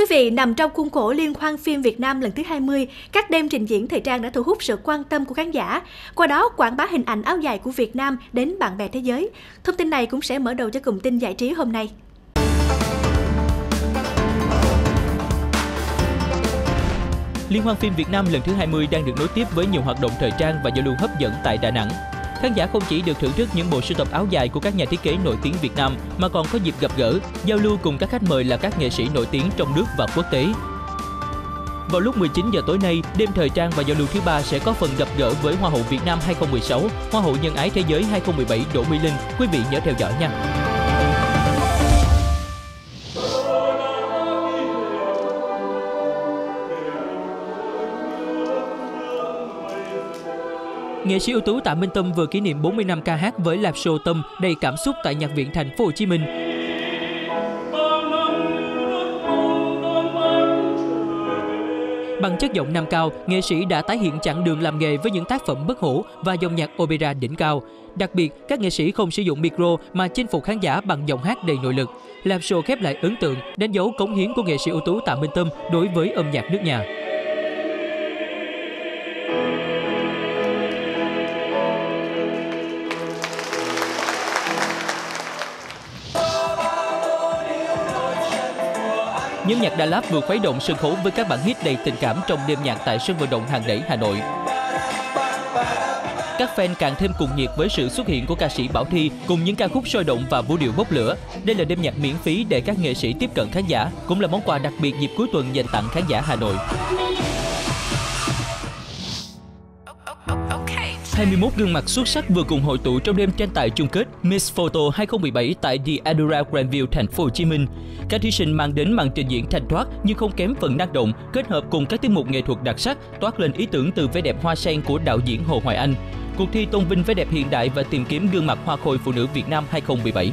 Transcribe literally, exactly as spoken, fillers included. quý vị, nằm trong khuôn khổ Liên hoan phim Việt Nam lần thứ hai mươi, các đêm trình diễn thời trang đã thu hút sự quan tâm của khán giả, qua đó quảng bá hình ảnh áo dài của Việt Nam đến bạn bè thế giới. Thông tin này cũng sẽ mở đầu cho cụm tin giải trí hôm nay. Liên hoan phim Việt Nam lần thứ hai mươi đang được nối tiếp với nhiều hoạt động thời trang và giao lưu hấp dẫn tại Đà Nẵng. Khán giả không chỉ được thưởng thức những bộ sưu tập áo dài của các nhà thiết kế nổi tiếng Việt Nam mà còn có dịp gặp gỡ, giao lưu cùng các khách mời là các nghệ sĩ nổi tiếng trong nước và quốc tế. Vào lúc mười chín giờ tối nay, đêm thời trang và giao lưu thứ ba sẽ có phần gặp gỡ với Hoa hậu Việt Nam hai không một sáu, Hoa hậu nhân ái thế giới hai không một bảy Đỗ Mỹ Linh. Quý vị nhớ theo dõi nha! Nghệ sĩ ưu tú Tạ Minh Tâm vừa kỷ niệm bốn mươi năm ca hát với live show Tâm đầy cảm xúc tại Nhạc viện thành phố Hồ Chí Minh. Bằng chất giọng nam cao, nghệ sĩ đã tái hiện chặng đường làm nghề với những tác phẩm bất hủ và dòng nhạc opera đỉnh cao. Đặc biệt, các nghệ sĩ không sử dụng micro mà chinh phục khán giả bằng giọng hát đầy nội lực. Live show khép lại ấn tượng, đánh dấu cống hiến của nghệ sĩ ưu tú Tạ Minh Tâm đối với âm nhạc nước nhà. Nhóm nhạc Đà Lạt vừa khuấy động sân khấu với các bản hit đầy tình cảm trong đêm nhạc tại sân vận động Hàng Đẩy, Hà Nội. Các fan càng thêm cuồng nhiệt với sự xuất hiện của ca sĩ Bảo Thy cùng những ca khúc sôi động và vũ điệu bốc lửa. Đây là đêm nhạc miễn phí để các nghệ sĩ tiếp cận khán giả, cũng là món quà đặc biệt dịp cuối tuần dành tặng khán giả Hà Nội. hai mươi mốt gương mặt xuất sắc vừa cùng hội tụ trong đêm tranh tài chung kết Miss Photo hai không một bảy tại The Adora Grand View, thành phố Hồ Chí Minh. Các thí sinh mang đến màn trình diễn thanh thoát nhưng không kém phần năng động, kết hợp cùng các tiết mục nghệ thuật đặc sắc, toát lên ý tưởng từ vẻ đẹp hoa sen của đạo diễn Hồ Hoài Anh. Cuộc thi tôn vinh vẻ đẹp hiện đại và tìm kiếm gương mặt hoa khôi phụ nữ Việt Nam hai không một bảy.